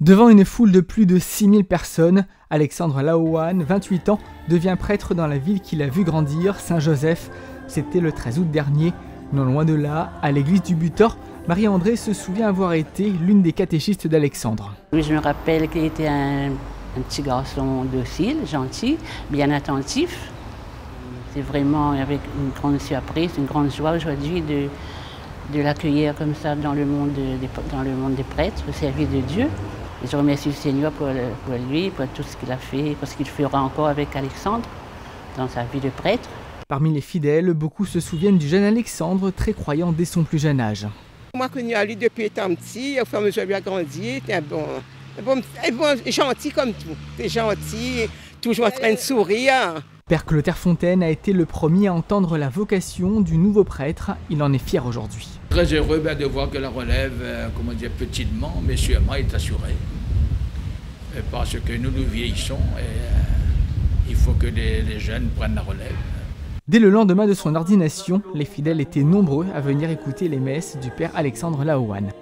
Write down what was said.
Devant une foule de plus de 6000 personnes, Alexandre Law-Wan, 28 ans, devient prêtre dans la ville qu'il a vu grandir, Saint-Joseph. C'était le 13 août dernier. Non loin de là, à l'église du Butor, Marie-Andrée se souvient avoir été l'une des catéchistes d'Alexandre. Oui, je me rappelle qu'il était un petit garçon docile, gentil, bien attentif. C'est vraiment avec une grande surprise, une grande joie aujourd'hui de l'accueillir comme ça dans le monde des prêtres, au service de Dieu. Et je remercie le Seigneur pour lui, pour tout ce qu'il a fait, pour ce qu'il fera encore avec Alexandre dans sa vie de prêtre. Parmi les fidèles, beaucoup se souviennent du jeune Alexandre, très croyant dès son plus jeune âge. Moi, je connais lui depuis étant petit, au fur et à mesure, il a grandi, il est bon, gentil comme tout. Il est gentil, toujours en train de sourire. Père Clotaire Fontaine a été le premier à entendre la vocation du nouveau prêtre. Il en est fier aujourd'hui. Très heureux de voir que la relève, comment dire, petitement, mais sûrement est assurée. Parce que nous vieillissons et il faut que les jeunes prennent la relève. Dès le lendemain de son ordination, les fidèles étaient nombreux à venir écouter les messes du Père Alexandre Law-Wan.